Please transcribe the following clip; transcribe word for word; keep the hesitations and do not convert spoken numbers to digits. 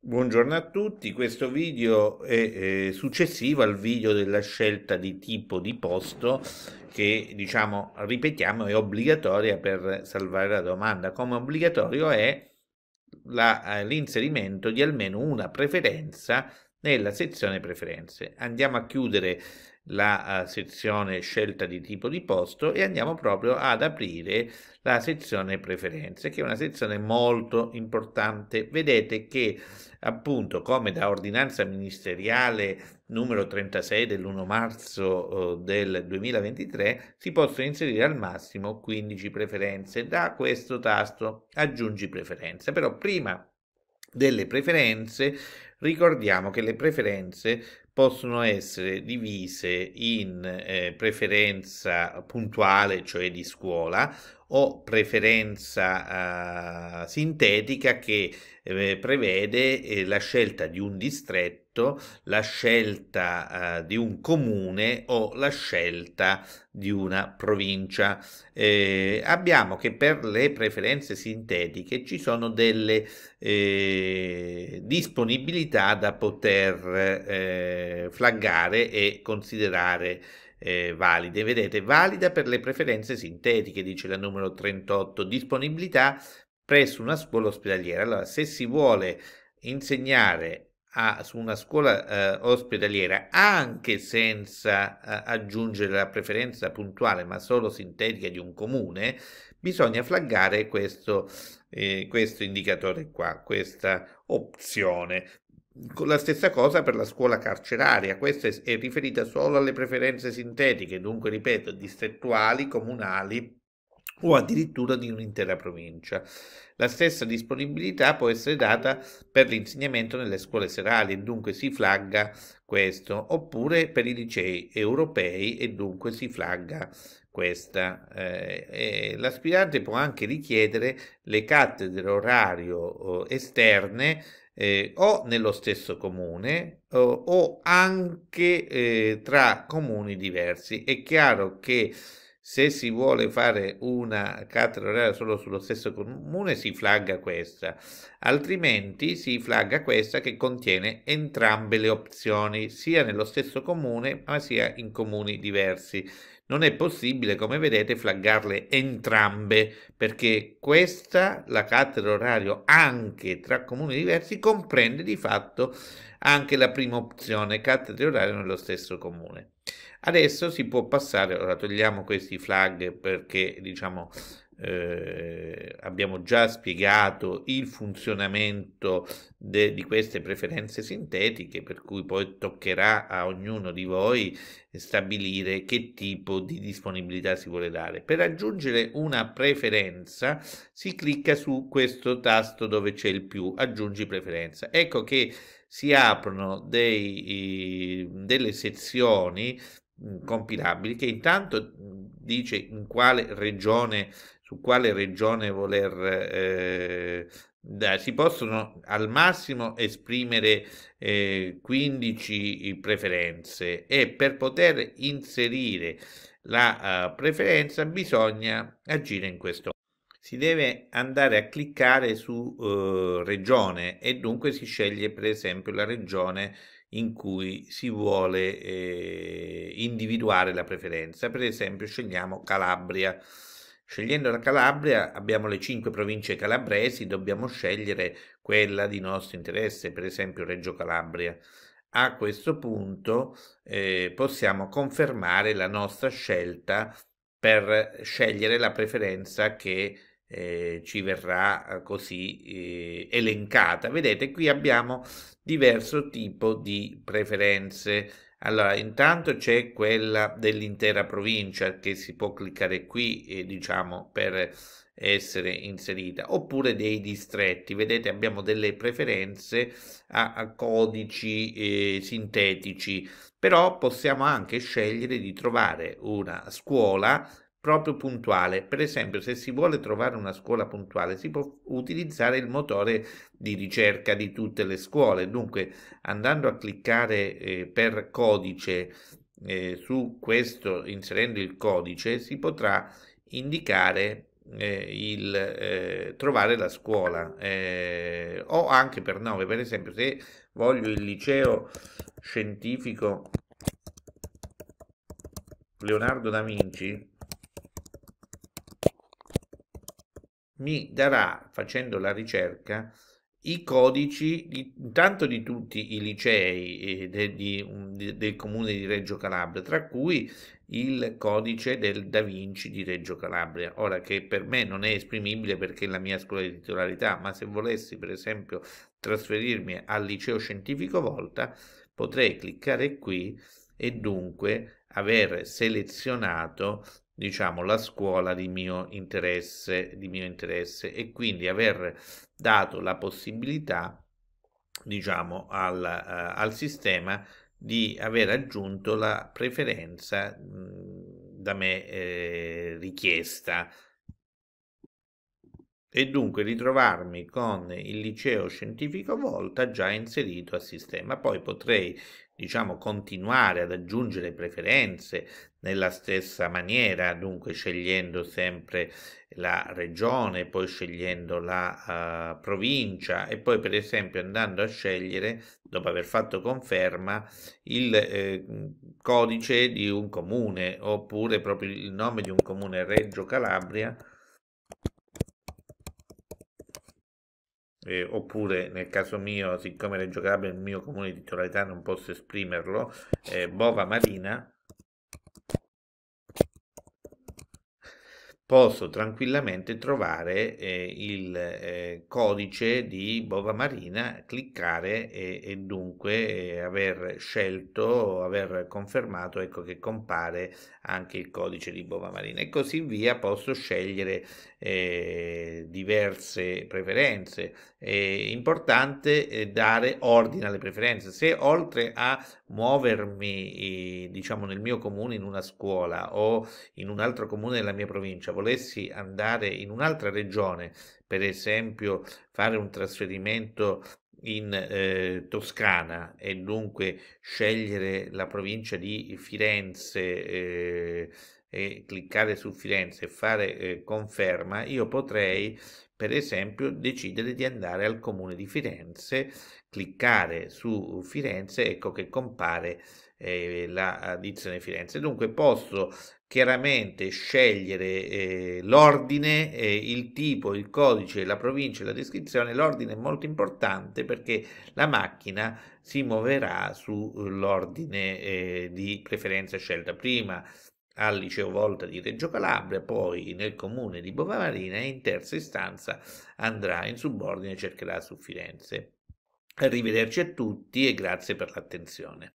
Buongiorno a tutti, questo video è eh, successivo al video della scelta di tipo di posto che, diciamo, ripetiamo, è obbligatoria per salvare la domanda. Come obbligatorio è l'inserimento di almeno una preferenza nella sezione preferenze. Andiamo a chiudere la uh, sezione scelta di tipo di posto e andiamo proprio ad aprire la sezione preferenze, che è una sezione molto importante. Vedete che, appunto, come da ordinanza ministeriale numero trentasei dell'primo marzo uh, del duemilaventitré, si possono inserire al massimo quindici preferenze da questo tasto aggiungi preferenze. Però prima delle preferenze ricordiamo che le preferenze possono essere divise in eh, preferenza puntuale, cioè di scuola, o preferenza eh, sintetica, che eh, prevede eh, la scelta di un distretto, la scelta eh, di un comune o la scelta di una provincia. Eh, abbiamo che per le preferenze sintetiche ci sono delle eh, disponibilità da poter eh, flaggare e considerare Eh, valide. Vedete, valida per le preferenze sintetiche, dice la numero trentotto, disponibilità presso una scuola ospedaliera. Allora, se si vuole insegnare a, su una scuola eh, ospedaliera anche senza eh, aggiungere la preferenza puntuale, ma solo sintetica di un comune, bisogna flaggare questo, eh, questo indicatore qua, questa opzione. La stessa cosa per la scuola carceraria. Questa è riferita solo alle preferenze sintetiche, dunque, ripeto, distrettuali, comunali o addirittura di un'intera provincia. La stessa disponibilità può essere data per l'insegnamento nelle scuole serali, e dunque si flagga questo, oppure per i licei europei, e dunque si flagga questa. Eh, l'aspirante può anche richiedere le cattedre orario eh, esterne Eh, o nello stesso comune o, o anche eh, tra comuni diversi. È chiaro che se si vuole fare una cattedra oraria solo sullo stesso comune si flagga questa, altrimenti si flagga questa che contiene entrambe le opzioni, sia nello stesso comune ma sia in comuni diversi. Non è possibile, come vedete, flaggarle entrambe, perché questa, la cattedra orario anche tra comuni diversi, comprende di fatto anche la prima opzione, cattedra orario nello stesso comune. Adesso si può passare, ora togliamo questi flag perché, diciamo, eh, abbiamo già spiegato il funzionamento de, di queste preferenze sintetiche, per cui poi toccherà a ognuno di voi stabilire che tipo di disponibilità si vuole dare. Per aggiungere una preferenza si clicca su questo tasto dove c'è il più, aggiungi preferenza. Ecco che si aprono dei, delle sezioni compilabili che intanto dice in quale regione, su quale regione voler eh, da, si possono al massimo esprimere eh, quindici preferenze, e per poter inserire la uh, preferenza bisogna agire in questo modo. Si deve andare a cliccare su eh, regione, e dunque si sceglie per esempio la regione in cui si vuole eh, individuare la preferenza. Per esempio scegliamo Calabria. Scegliendo la Calabria abbiamo le cinque province calabresi, dobbiamo scegliere quella di nostro interesse, per esempio Reggio Calabria. A questo punto eh, possiamo confermare la nostra scelta per scegliere la preferenza che Eh, ci verrà così eh, elencata. Vedete, qui abbiamo diverso tipo di preferenze. Allora, intanto c'è quella dell'intera provincia che si può cliccare qui, eh, diciamo, per essere inserita, oppure dei distretti. Vedete, abbiamo delle preferenze a, a codici eh, sintetici, però possiamo anche scegliere di trovare una scuola proprio puntuale. Per esempio, se si vuole trovare una scuola puntuale si può utilizzare il motore di ricerca di tutte le scuole, dunque andando a cliccare eh, per codice eh, su questo, inserendo il codice, si potrà indicare eh, il eh, trovare la scuola, eh, o anche per nove, per esempio se voglio il liceo scientifico Leonardo da Vinci, mi darà, facendo la ricerca, i codici di, tanto di tutti i licei eh, de, di, de, del comune di Reggio Calabria, tra cui il codice del Da Vinci di Reggio Calabria, ora che per me non è esprimibile perché è la mia scuola di titolarità, ma se volessi per esempio trasferirmi al liceo scientifico Volta, potrei cliccare qui e dunque aver selezionato, diciamo, la scuola di mio interesse, di mio interesse e quindi aver dato la possibilità, diciamo, al, uh, al sistema di aver aggiunto la preferenza mh, da me eh, richiesta e dunque ritrovarmi con il liceo scientifico Volta già inserito a sistema. Poi potrei, diciamo, continuare ad aggiungere preferenze nella stessa maniera, dunque scegliendo sempre la regione, poi scegliendo la uh, provincia e poi per esempio andando a scegliere, dopo aver fatto conferma, il eh, codice di un comune oppure proprio il nome di un comune, Reggio Calabria, Eh, oppure nel caso mio, siccome Reggio Calabria è il mio comune di titolarità non posso esprimerlo, eh, Bova Marina, posso tranquillamente trovare eh, il eh, codice di Bova Marina, cliccare e, e dunque eh, aver scelto, aver confermato, ecco che compare anche il codice di Bova Marina e così via. Posso scegliere eh, diverse preferenze. È importante dare ordine alle preferenze. Se oltre a muovermi eh, diciamo nel mio comune in una scuola o in un altro comune della mia provincia volessi andare in un'altra regione, per esempio fare un trasferimento in eh, Toscana e dunque scegliere la provincia di Firenze eh, e cliccare su Firenze e fare eh, conferma, io potrei per esempio decidere di andare al comune di Firenze, cliccare su Firenze, ecco che compare eh, la dizione Firenze. Dunque posso chiaramente scegliere eh, l'ordine, eh, il tipo, il codice, la provincia, la descrizione. L'ordine è molto importante perché la macchina si muoverà sull'ordine eh, di preferenza scelta, prima al liceo Volta di Reggio Calabria, poi nel comune di Bova Marina e in terza istanza andrà in subordine e cercherà su Firenze. Arrivederci a tutti e grazie per l'attenzione.